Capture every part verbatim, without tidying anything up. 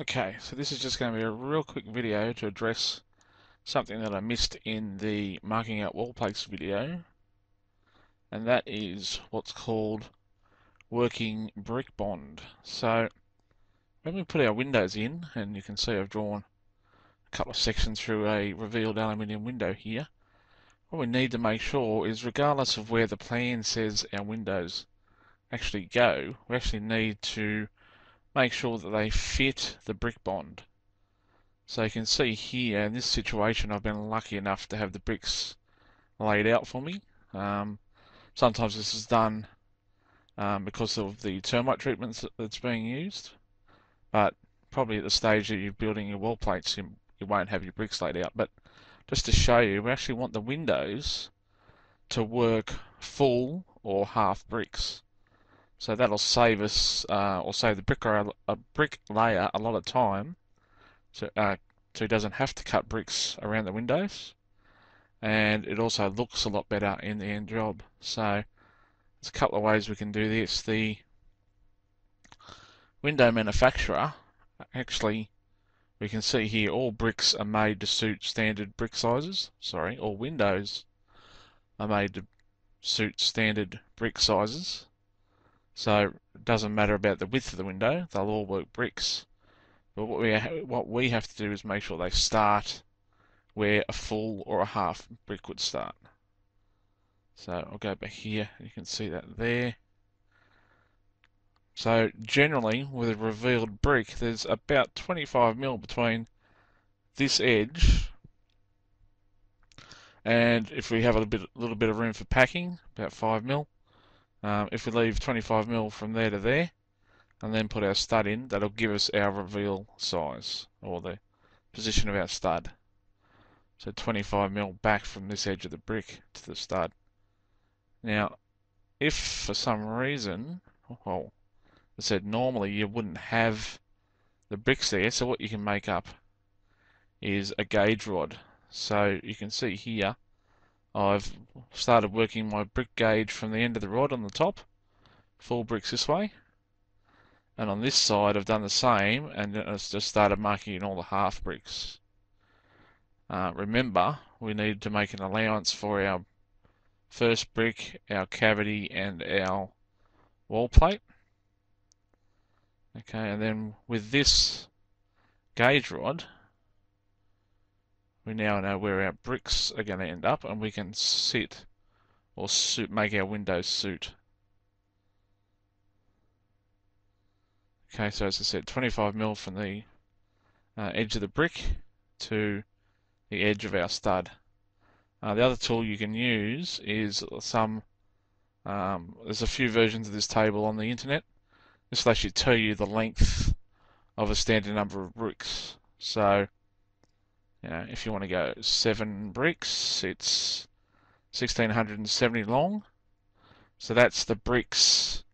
Okay, so this is just going to be a real quick video to address something that I missed in the marking out wall plates video, and that is what's called working brick bond. So when we put our windows in, and you can see I've drawn a couple of sections through a revealed aluminium window here, what we need to make sure is, regardless of where the plan says our windows actually go, we actually need to make sure that they fit the brick bond. So you can see here in this situation I've been lucky enough to have the bricks laid out for me. Um, sometimes this is done um, because of the termite treatments that's being used, but probably at the stage that you're building your wall plates you, you won't have your bricks laid out. But just to show you, we actually want the windows to work full or half bricks. So that'll save us, uh, or save the brick or a brick layer a lot of time, so, uh, so he doesn't have to cut bricks around the windows, and it also looks a lot better in the end job. So there's a couple of ways we can do this. The window manufacturer, actually, we can see here all bricks are made to suit standard brick sizes. Sorry, all windows are made to suit standard brick sizes. So it doesn't matter about the width of the window, they'll all work bricks. But what we, what we have to do is make sure they start where a full or a half brick would start. So I'll go back here, you can see that there. So generally with a revealed brick there's about twenty-five mil between this edge, and if we have a little bit, little bit of room for packing, about five mil. Um, if we leave twenty-five mil from there to there and then put our stud in, that'll give us our reveal size, or the position of our stud. So twenty-five mil back from this edge of the brick to the stud. Now if for some reason, well, I said normally you wouldn't have the bricks there, so what you can make up is a gauge rod. So you can see here I've started working my brick gauge from the end of the rod on the top, four bricks this way, and on this side I've done the same, and then it's just started marking in all the half bricks. Uh, remember, we need to make an allowance for our first brick, our cavity and our wall plate. Okay, and then with this gauge rod we now know where our bricks are going to end up, and we can sit or suit, make our windows suit. Okay, so as I said, twenty-five mil from the uh, edge of the brick to the edge of our stud. Uh, the other tool you can use is some, um, there's a few versions of this table on the internet. This will actually tell you the length of a standard number of bricks. So you know, if you want to go seven bricks, it's sixteen seventy long. So that's the bricks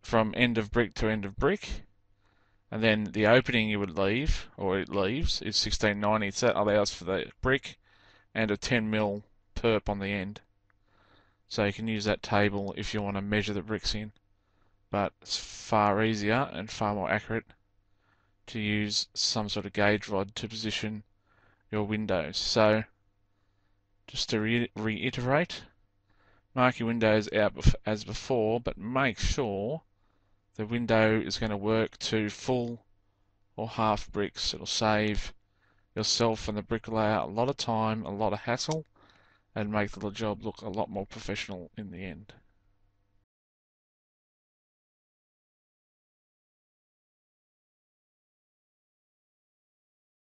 from end of brick to end of brick. And then the opening you would leave, or it leaves, is sixteen ninety. So that allows for the brick and a ten mil perp on the end. So you can use that table if you want to measure the bricks in. But it's far easier and far more accurate to use some sort of gauge rod to position your windows. So just to re reiterate, mark your windows out as before, but make sure the window is going to work to full or half bricks. It'll save yourself and the bricklayer a lot of time, a lot of hassle, and make the job look a lot more professional in the end.